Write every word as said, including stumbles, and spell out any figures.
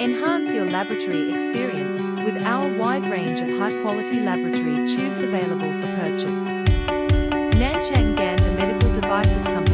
Enhance your laboratory experience with our wide range of high-quality laboratory tubes available for purchase. Nanchang Ganda Medical Devices Company.